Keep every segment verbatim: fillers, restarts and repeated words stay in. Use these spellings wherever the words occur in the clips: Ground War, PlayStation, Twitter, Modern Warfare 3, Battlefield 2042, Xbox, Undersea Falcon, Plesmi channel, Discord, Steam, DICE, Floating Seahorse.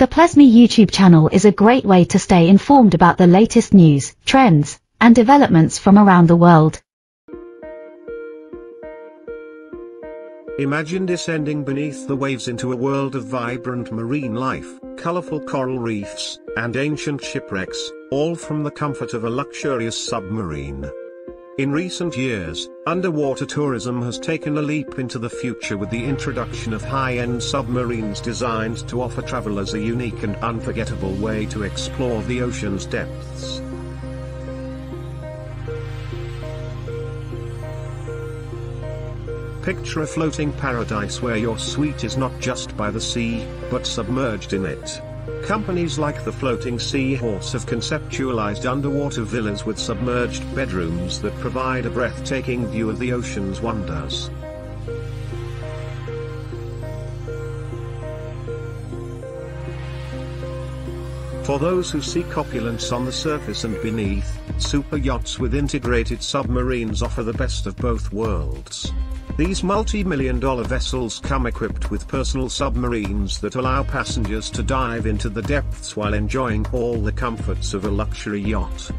The Plesmi YouTube channel is a great way to stay informed about the latest news, trends, and developments from around the world. Imagine descending beneath the waves into a world of vibrant marine life, colorful coral reefs, and ancient shipwrecks, all from the comfort of a luxurious submarine. In recent years, underwater tourism has taken a leap into the future with the introduction of high-end submarines designed to offer travelers a unique and unforgettable way to explore the ocean's depths. Picture a floating paradise where your suite is not just by the sea, but submerged in it. Companies like the Floating Seahorse have conceptualized underwater villas with submerged bedrooms that provide a breathtaking view of the ocean's wonders. For those who seek opulence on the surface and beneath, super yachts with integrated submarines offer the best of both worlds. These multi-million dollar vessels come equipped with personal submarines that allow passengers to dive into the depths while enjoying all the comforts of a luxury yacht.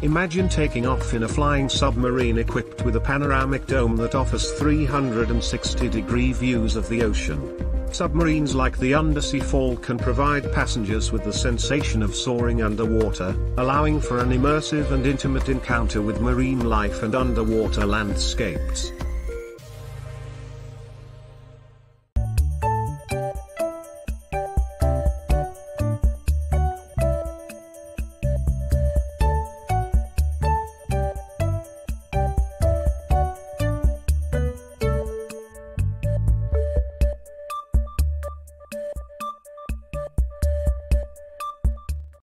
Imagine taking off in a flying submarine equipped with a panoramic dome that offers three hundred sixty degree views of the ocean. Submarines like the Undersea Falcon provide passengers with the sensation of soaring underwater, allowing for an immersive and intimate encounter with marine life and underwater landscapes.